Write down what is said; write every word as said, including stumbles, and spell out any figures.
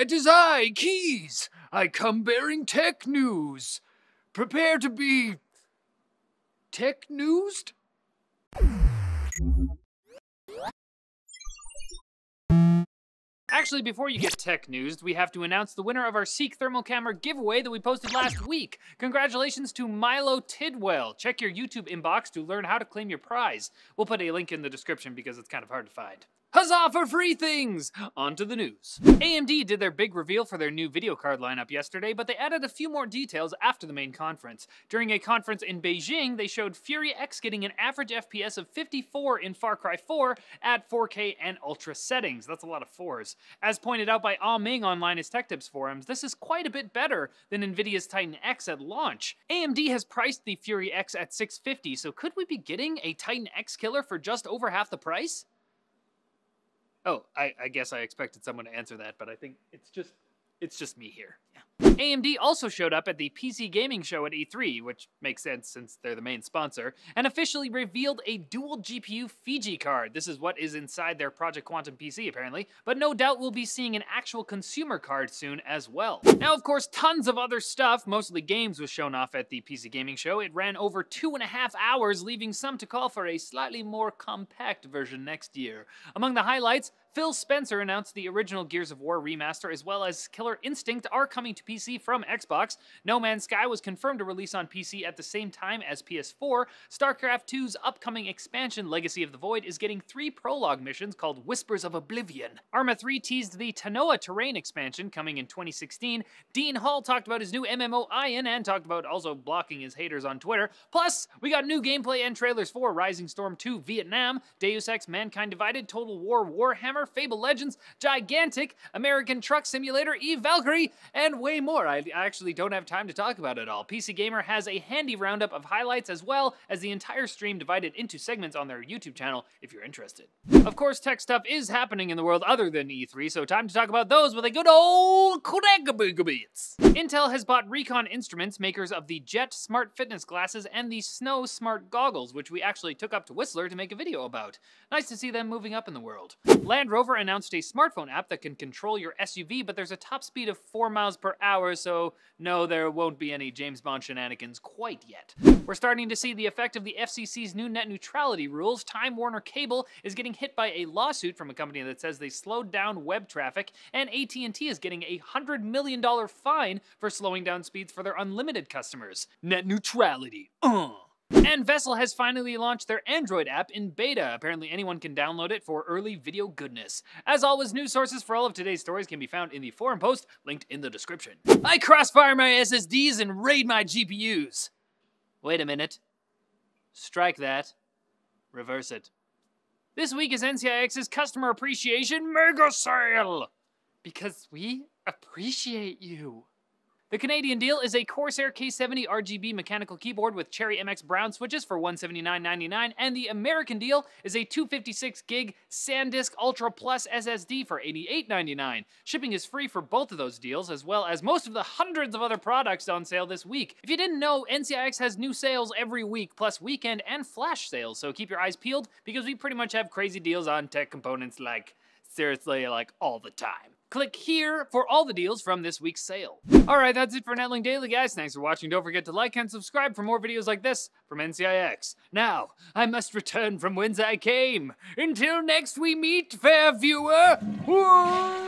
it is I, Keys. I come bearing tech news. Prepare to be... tech newsed? Actually, before you get tech newsed, we have to announce the winner of our Seek Thermal Camera giveaway that we posted last week. Congratulations to Milo Tidwell. Check your YouTube inbox to learn how to claim your prize. We'll put a link in the description because it's kind of hard to find. Huzzah for free things! On to the news. A M D did their big reveal for their new video card lineup yesterday, but they added a few more details after the main conference. During a conference in Beijing, they showed Fury X getting an average F P S of fifty-four in Far Cry four at four K and Ultra settings. That's a lot of fours. As pointed out by Ah Ming on Linus Tech Tips forums, this is quite a bit better than NVIDIA's Titan X at launch. A M D has priced the Fury X at six fifty, so could we be getting a Titan X killer for just over half the price? Oh, I, I guess I expected someone to answer that, but I think it's just it's just me here. Yeah. A M D also showed up at the P C Gaming Show at E three, which makes sense since they're the main sponsor, and officially revealed a dual G P U Fiji card. This is what is inside their Project Quantum P C, apparently, but no doubt we'll be seeing an actual consumer card soon as well. Now, of course, tons of other stuff, mostly games, was shown off at the P C Gaming Show. It ran over two and a half hours, leaving some to call for a slightly more compact version next year. Among the highlights, Phil Spencer announced the original Gears of War remaster as well as Killer Instinct are coming to P C from Xbox. No Man's Sky was confirmed to release on P C at the same time as P S four. StarCraft two's upcoming expansion, Legacy of the Void, is getting three prologue missions called Whispers of Oblivion. Arma three teased the Tanoa Terrain expansion coming in twenty sixteen. Dean Hall talked about his new M M O Ion and talked about also blocking his haters on Twitter. Plus, we got new gameplay and trailers for Rising Storm two Vietnam, Deus Ex Mankind Divided, Total War Warhammer, Fable Legends, Gigantic, American Truck Simulator, E Valkyrie, and way more. I actually don't have time to talk about it all. P C Gamer has a handy roundup of highlights as well as the entire stream divided into segments on their YouTube channel if you're interested. Of course, tech stuff is happening in the world other than E three, so time to talk about those with a good old Kodakabits. Intel has bought Recon Instruments, makers of the Jet Smart Fitness Glasses and the Snow Smart Goggles, which we actually took up to Whistler to make a video about. Nice to see them moving up in the world. Land Rover announced a smartphone app that can control your S U V, but there's a top speed of four miles per hour, so no, there won't be any James Bond shenanigans quite yet. We're starting to see the effect of the F C C's new net neutrality rules. Time Warner Cable is getting hit by a lawsuit from a company that says they slowed down web traffic, and A T and T is getting a one hundred million dollar fine for slowing down speeds for their unlimited customers. Net neutrality. Uh. And Vessel has finally launched their Android app in beta. Apparently anyone can download it for early video goodness. As always, news sources for all of today's stories can be found in the forum post, linked in the description. I crossfire my S S Ds and raid my G P Us. Wait a minute. Strike that. Reverse it. This week is N C I X's Customer Appreciation Mega Sale! Because we appreciate you. The Canadian deal is a Corsair K seventy R G B mechanical keyboard with Cherry M X Brown switches for one hundred seventy-nine ninety-nine, and the American deal is a two fifty-six gig SanDisk Ultra Plus S S D for eighty-eight ninety-nine. Shipping is free for both of those deals, as well as most of the hundreds of other products on sale this week. If you didn't know, N C I X has new sales every week, plus weekend and flash sales, so keep your eyes peeled because we pretty much have crazy deals on tech components like, seriously, like all the time. Click here for all the deals from this week's sale. All right, that's it for Netlink Daily, guys. Thanks for watching. Don't forget to like and subscribe for more videos like this from N C I X. Now, I must return from whence I came. Until next we meet, fair viewer. Whoa!